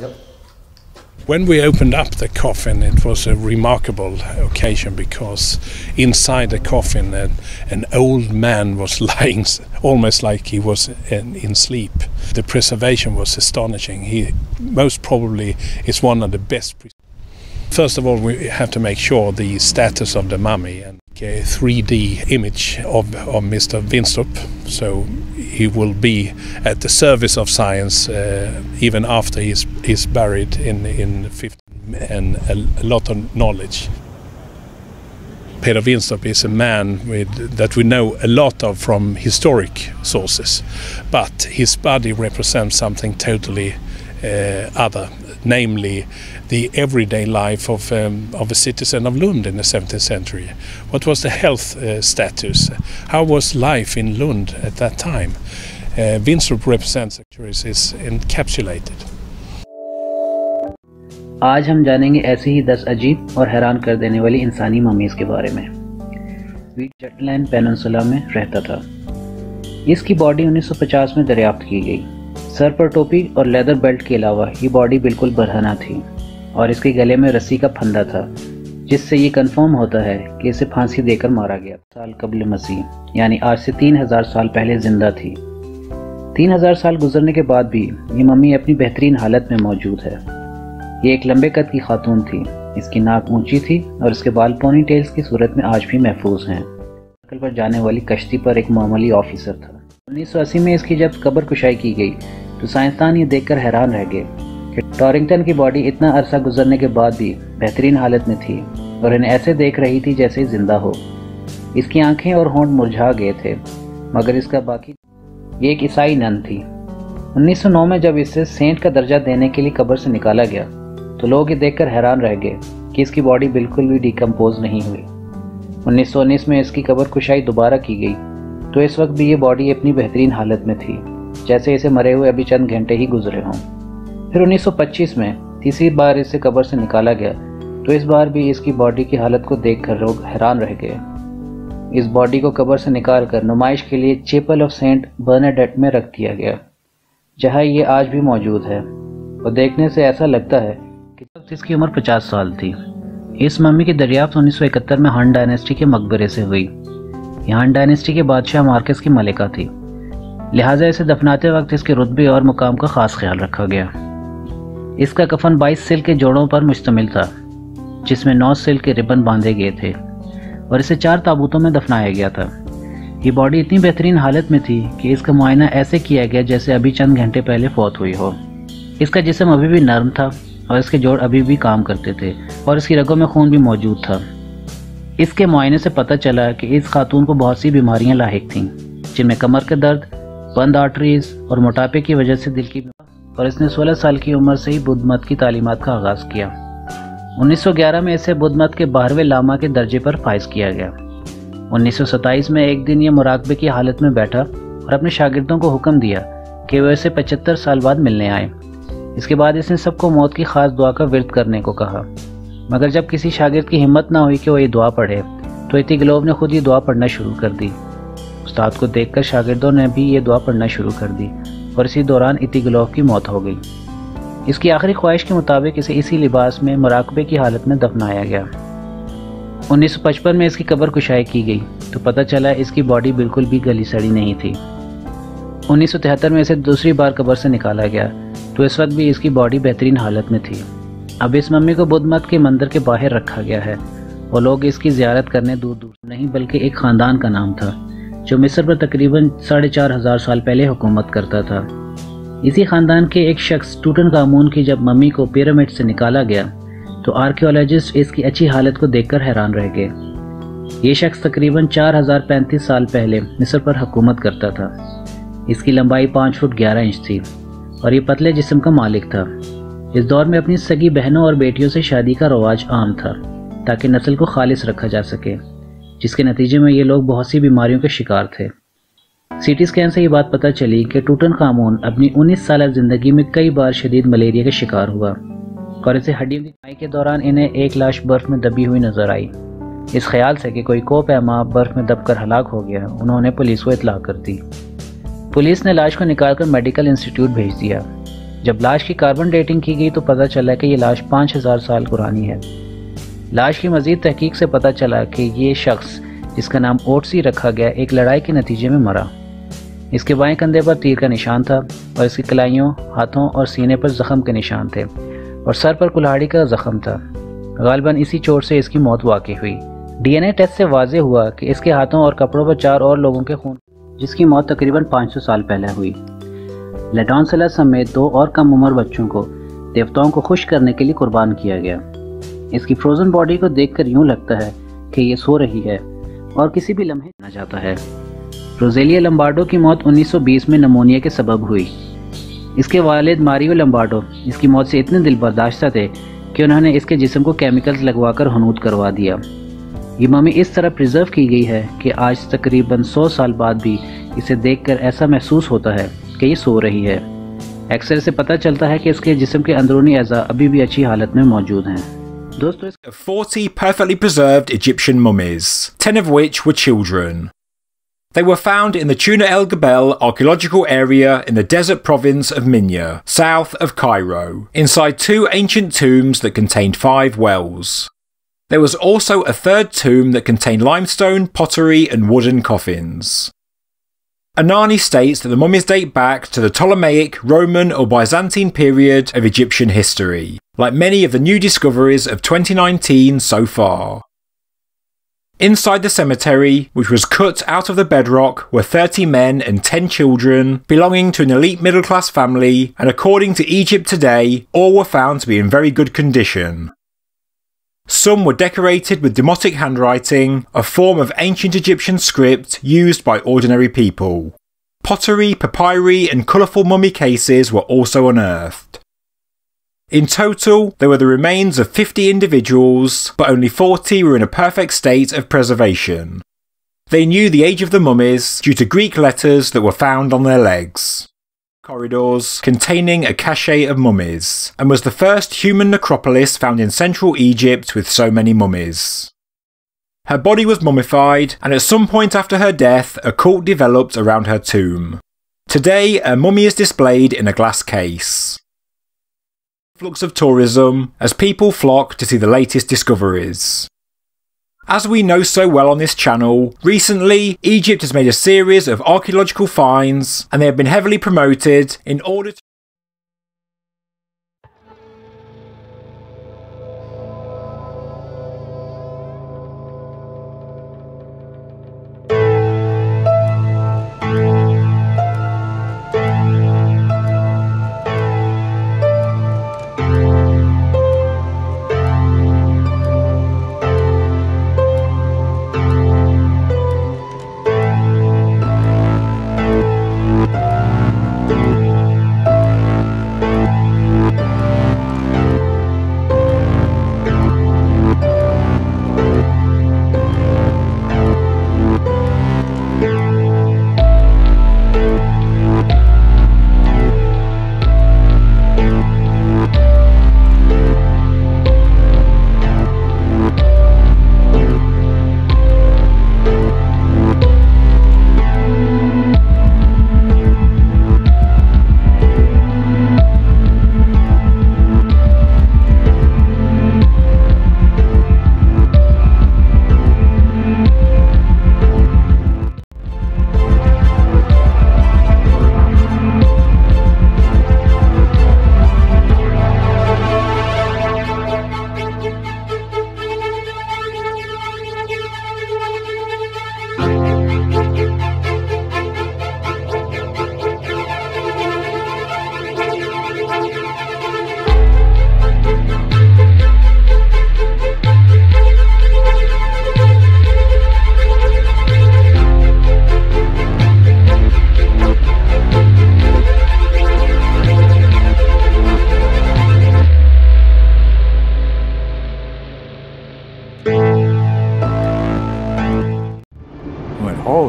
Yep. When we opened up the coffin, it was a remarkable occasion because inside the coffin an old man was lying almost like he was in sleep. The preservation was astonishing. He most probably is one of the best. First of all, we have to make sure the status of the mummy and a 3D image of Mr. Winstrup, so he will be at the service of science even after he's buried in 50, and a lot of knowledge. Peder Winstrup is a man that we know a lot of from historic sources, but his body represents something totally other, namely the everyday life of a citizen of Lund in the 17th century. What was the health status? How was life in Lund at that time? Winstrup represents is encapsulated. आज हम जानेंगे ऐसी ही 10 अजीब और हैरान कर देने वाली इंसानी ममीज के बारे में। जटलैंड पेनिनसुला में रहता था। इसकी बॉडी 1950 में दरियाफ्त की गई। सर पर टोपी और लेदर बेल्ट के अलावा ये बॉडी बिल्कुल बरहना थी और इसके गले में रस्सी का फंदा था, जिससे ये कंफर्म होता है कि इसे फांसी देकर मारा गया। साल कब्ल मसीह, यानी आज से 3000 साल पहले जिंदा थी। 3000 साल गुजरने के बाद भी ये मम्मी अपनी बेहतरीन हालत में मौजूद है। ये एक लंबे कद की खातून थी, इसकी नाक ऊंची थी और इसके बाल पोनी टेल्स की सूरत में आज भी महफूज हैं। सर्कल पर जाने वाली कश्ती पर एक मामूली ऑफिसर था। 1980 में इसकी जब कब्र कुशाई की गई तो साइंसदान ये देखकर हैरान रह गए कि टॉरिंगटन की बॉडी इतना अरसा गुजरने के बाद भी बेहतरीन हालत में थी और इन्हें ऐसे देख रही थी जैसे जिंदा हो। इसकी आंखें और होंठ मुरझा गए थे, मगर इसका बाकी। ये एक ईसाई नन थी। 1909 में जब इसे सेंट का दर्जा देने के लिए कब्र से निकाला गया तो लोग ये देखकर हैरान रह गए कि इसकी बॉडी बिल्कुल भी डिकम्पोज नहीं हुई। 1919 में इसकी कब्र कुशाई दोबारा की गई तो इस वक्त भी ये बॉडी अपनी बेहतरीन हालत में थी, जैसे इसे मरे हुए अभी चंद घंटे ही गुजरे हों। फिर 1925 में तीसरी बार इसे कब्र से निकाला गया तो इस बार भी इसकी बॉडी की हालत को देखकर लोग हैरान रह गए। इस बॉडी को कब्र से निकाल कर नुमाइश के लिए चेपल ऑफ सेंट बर्नाडेट में रख दिया गया, जहाँ ये आज भी मौजूद है और देखने से ऐसा लगता है कि इसकी उम्र 50 साल थी। इस मम्मी की दरियाफ्त 1971 में हान डायनेस्टी के मकबरे से हुई। हान डायनेस्टी के बादशाह मार्कस की मलिका थी, लिहाजा इसे दफनाते वक्त इसके रुतबे और मुकाम का खास ख्याल रखा गया। इसका कफन 22 सिल के जोड़ों पर मुश्तमिल था, जिसमें 9 सिल के रिबन बांधे गए थे और इसे 4 ताबूतों में दफनाया गया था। ये बॉडी इतनी बेहतरीन हालत में थी कि इसका मुआयना ऐसे किया गया जैसे अभी चंद घंटे पहले फौत हुई हो। इसका जिस्म अभी भी नरम था और इसके जोड़ अभी भी काम करते थे और इसकी रगों में खून भी मौजूद था। इसके मुआयने से पता चला कि इस खातून को बहुत सी बीमारियां लाहिक थीं, जिनमें कमर के दर्द, बंद आर्टरीज और मोटापे की वजह से दिल की बीमारी, और इसने 16 साल की उम्र से ही बुद्ध मत की तालीमत का आगाज़ किया। 1911 में इसे बुद्ध मत के 12वें लामा के दर्जे पर फाइज किया गया। 1927 में एक दिन ये मुराकबे की हालत में बैठा और अपने शागिर्दों को हुक्म दिया कि वह इसे 75 साल बाद मिलने आए। इसके बाद इसने सबको मौत की खास दुआ का विर्द करने को कहा, मगर जब किसी शागिर्द की हिम्मत ना हुई कि वो ये दुआ पढ़े तो इतिगलोव ने खुद ये दुआ पढ़ना शुरू कर दी। उस्ताद को देखकर शागिर्दों ने भी ये दुआ पढ़ना शुरू कर दी और इसी दौरान इतिगलोव की मौत हो गई। इसकी आखिरी ख्वाहिश के मुताबिक इसे इसी लिबास में मुराकबे की हालत में दफनाया गया। 1955 में इसकी कब्र कुशाई की गई तो पता चला इसकी बॉडी बिल्कुल भी गली सड़ी नहीं थी। 1973 में इसे दूसरी बार कब्र से निकाला गया तो इस वक्त भी इसकी बॉडी बेहतरीन हालत में थी। अब इस मम्मी को बुद्ध मत के मंदिर के बाहर रखा गया है और लोग इसकी ज़ियारत करने दूर दूर नहीं बल्कि एक ख़ानदान का नाम था जो मिस्र पर तकरीबन 4500 साल पहले हुकूमत करता था। इसी ख़ानदान के एक शख्स टूटनखामून की जब मम्मी को पिरामिड से निकाला गया तो आर्कियोलॉजिस्ट इसकी अच्छी हालत को देखकर हैरान रह गए। ये शख्स तकरीबन 4035 साल पहले मिस्र पर हुकूमत करता था। इसकी लंबाई 5 फुट 11 इंच थी और ये पतले जिस्म का मालिक था। इस दौर में अपनी सगी बहनों और बेटियों से शादी का रवाज आम था ताकि नस्ल को खालिस रखा जा सके, जिसके नतीजे में ये लोग बहुत सी बीमारियों के शिकार थे। सीटी स्कैन से ये बात पता चली कि टूटनखामून अपनी 19 साल जिंदगी में कई बार शदीद मलेरिया का शिकार हुआ और इसे हड्डियों की कमाई के दौरान इन्हें एक लाश बर्फ़ में दबी हुई नजर आई। इस ख्याल से कि कोई कोहपैमा बर्फ़ में दबकर हलाक हो गया, उन्होंने पुलिस को इतला कर दी। पुलिस ने लाश को निकालकर मेडिकल इंस्टीट्यूट भेज दिया, जब लाश की कार्बन डेटिंग की गई तो पता चला कि ये लाश 5000 साल पुरानी है। लाश की मज़ीद तहकीक से पता चला कि ये शख्स जिसका नाम ओट्सी रखा गया एक लड़ाई के नतीजे में मरा। इसके बाएं कंधे पर तीर का निशान था और इसकी कलाइयों, हाथों और सीने पर जख्म के निशान थे और सर पर कुल्हाड़ी का जख्म था। गालिबन इसी चोट से इसकी मौत वाकई हुई। DNA टेस्ट से वाज़े हुआ कि इसके हाथों और कपड़ों पर 4 और लोगों के खून, जिसकी मौत तकरीबन 500 साल पहले हुई। लेडोनसेला समेत 2 और कम उम्र बच्चों को देवताओं को खुश करने के लिए कुर्बान किया गया। इसकी फ्रोजन बॉडी को देखकर यूं लगता है कि ये सो रही है और किसी भी लम्हे ना जाता है। रोजेलिया लम्बार्डो की मौत 1920 में नमोनिया के सबब हुई। इसके वालिद मारियो लम्बार्डो इसकी मौत से इतने दिलबर्दाश्ता थे कि उन्होंने इसके जिस्म को केमिकल्स लगवाकर हनूद करवा दिया। ये मम्मी इस तरह प्रिजर्व की गई है कि आज तकरीबन 100 साल बाद भी इसे देखकर ऐसा महसूस होता है कि ये सो रही है। एक्सरे से पता चलता है कि इसके जिस्म के अंदरूनी अज़ा अभी भी अच्छी हालत में मौजूद हैं। दोस्तों, 40 perfectly preserved Egyptian mummies, 10 of which were children. They were found in the Tuna El Gabel archaeological area in the desert province of Minya, south of Cairo, inside 2 ancient tombs that contained 5 wells. There was also a 3rd tomb that contained limestone, pottery and wooden coffins. Anani states that the mummies date back to the Ptolemaic, Roman or Byzantine period of Egyptian history, like many of the new discoveries of 2019 so far. Inside the cemetery, which was cut out of the bedrock, were 30 men and 10 children belonging to an elite middle-class family, and according to Egypt Today, all were found to be in very good condition. Some were decorated with demotic handwriting, a form of ancient Egyptian script used by ordinary people. Pottery, papyri and colourful mummy cases were also unearthed. In total, there were the remains of 50 individuals, but only 40 were in a perfect state of preservation. They knew the age of the mummies due to Greek letters that were found on their legs. Corridors containing a cache of mummies, and was the first human necropolis found in central Egypt with so many mummies. Her body was mummified, and at some point after her death a cult developed around her tomb. Today a mummy is displayed in a glass case. Flux of tourism as people flock to see the latest discoveries. As we know so well on this channel, recently Egypt has made a series of archaeological finds and they have been heavily promoted in order to...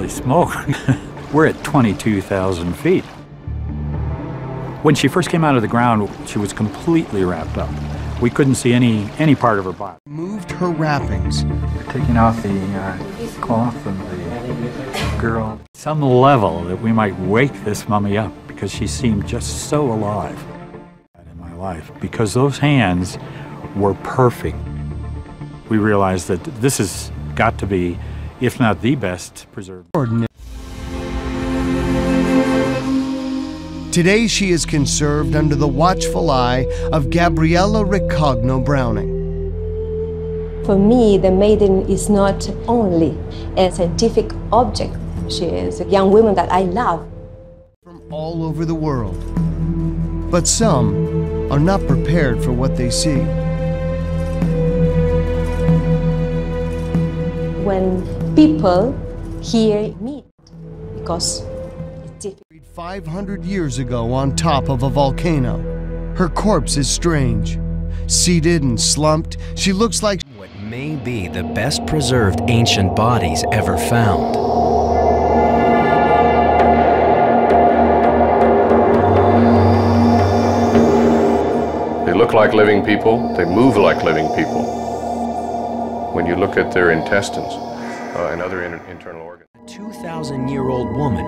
Smoke. We're at 22,000 feet. When she first came out of the ground, she was completely wrapped up. We couldn't see any part of her body. Moved her wrappings. Taking off the cloth and the girl. Some level that we might wake this mummy up because she seemed just so alive. life because those hands were perfect. We realized that this has got to be, if not the best, preserved. Today she is conserved under the watchful eye of Gabriella Ricogno Browning. For me, the maiden is not only a scientific object, she is a young woman that I love. From all over the world. But some are not prepared for what they see. When people here meet, because it's difficult. 500 years ago on top of a volcano, her corpse is strange. Seated and slumped, she looks like what may be the best preserved ancient bodies ever found. They look like living people, they move like living people. When you look at their intestines and other internal organs. A 2,000-year-old woman,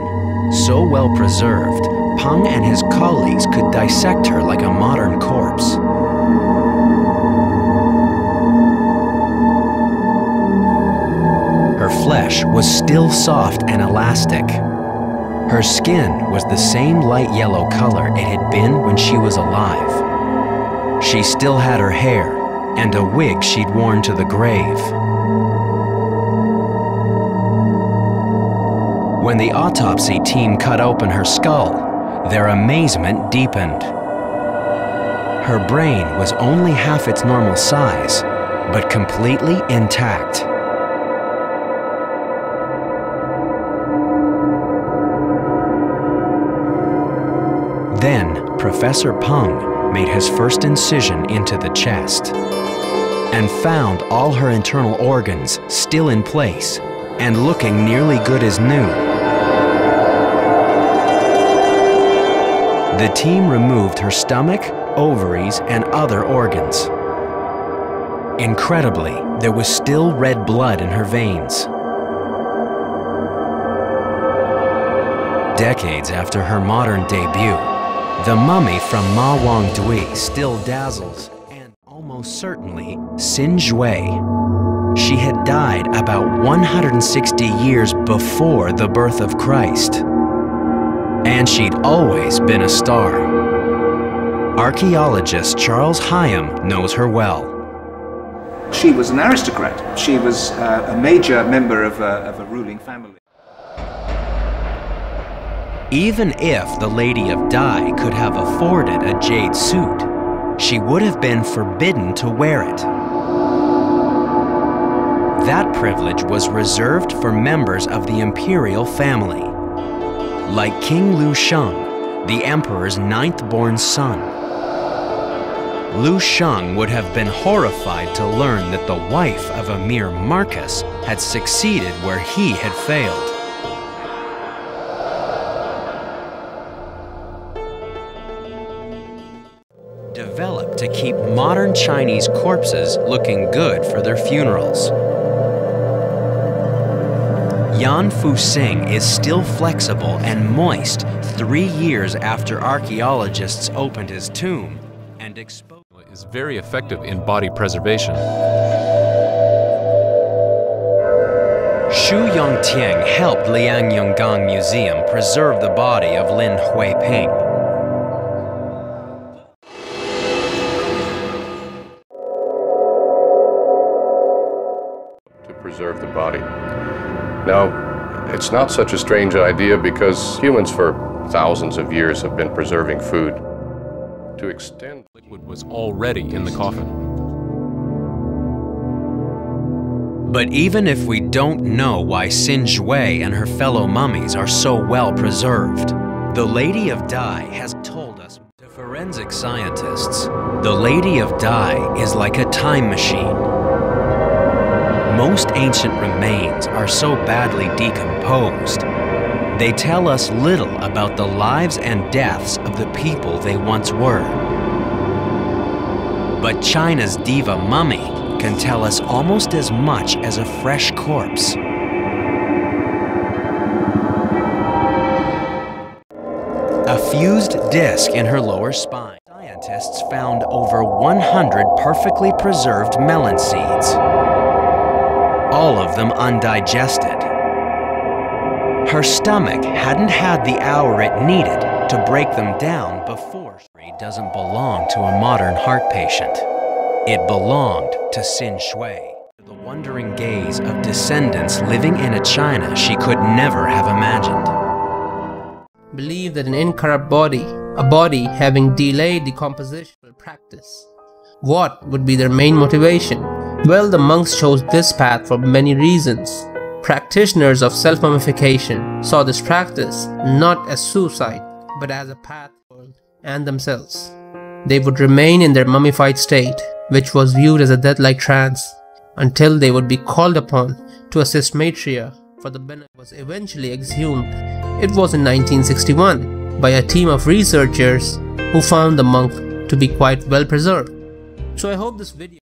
so well preserved, Pang and his colleagues could dissect her like a modern corpse. Her flesh was still soft and elastic. Her skin was the same light yellow color it had been when she was alive. She still had her hair and a wig she'd worn to the grave. When the autopsy team cut open her skull, their amazement deepened. Her brain was only half its normal size, but completely intact. Then, Professor Pang made his first incision into the chest and found all her internal organs still in place and looking nearly good as new. The team removed her stomach, ovaries, and other organs. Incredibly, there was still red blood in her veins. Decades after her modern debut, the mummy from Ma Wang Dui still dazzles, and almost certainly Xin Zhui. She had died about 160 years before the birth of Christ. And she'd always been a star. Archaeologist Charles Higham knows her well. She was an aristocrat. She was a major member of a ruling family. Even if the Lady of Dai could have afforded a jade suit, she would have been forbidden to wear it. That privilege was reserved for members of the imperial family, like King Lu Sheng, the emperor's ninth-born son. Lu Sheng would have been horrified to learn that the wife of a mere Marcus had succeeded where he had failed. Developed to keep modern Chinese corpses looking good for their funerals. Yan Fu Sing is still flexible and moist 3 years after archaeologists opened his tomb and exposed. Is very effective in body preservation. Xu Yongtiang helped Liangyonggang Museum preserve the body of Lin Hui Ping. Preserve the body. Now, it's not such a strange idea because humans for thousands of years have been preserving food. To extend liquid was already in the coffin. But even if we don't know why Xin Zhui and her fellow mummies are so well preserved, the Lady of Dai has told us. To forensic scientists, the Lady of Dai is like a time machine. Most ancient remains are so badly decomposed, they tell us little about the lives and deaths of the people they once were. But China's diva mummy can tell us almost as much as a fresh corpse. A fused disc in her lower spine Scientists found over 100 perfectly preserved melon seeds, all of them undigested. Her stomach hadn't had the hour it needed to break them down before. It doesn't belong to a modern heart patient. It belonged to Xin Zhui. The wondering gaze of descendants living in a China she could never have imagined. Believe that an incorrupt body, a body having delayed decomposition, will practice. What would be their main motivation? Well, the monks chose this path for many reasons. Practitioners of self-mummification saw this practice not as suicide, but as a path for the world and themselves. They would remain in their mummified state, which was viewed as a death-like trance, until they would be called upon to assist Maitreya for the benefit. Was eventually exhumed. It was in 1961 by a team of researchers who found the monk to be quite well preserved. So I hope this video